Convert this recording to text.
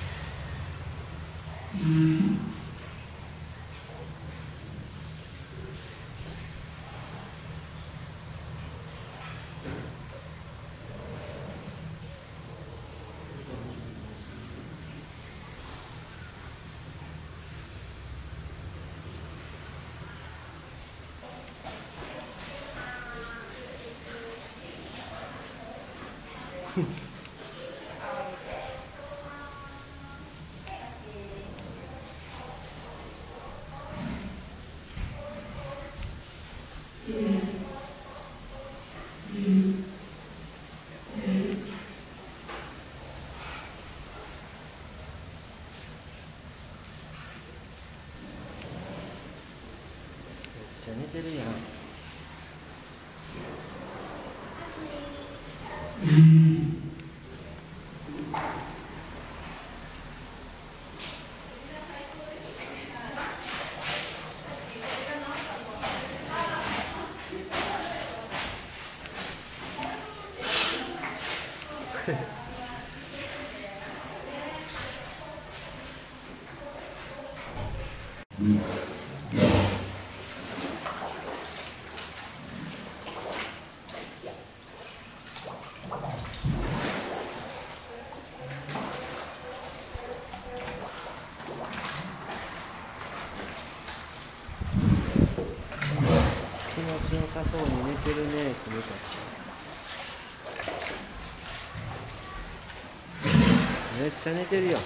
めっちゃ寝てるやん。 気持ちよさそうに寝てるね、君たち。めっちゃ寝てるよ。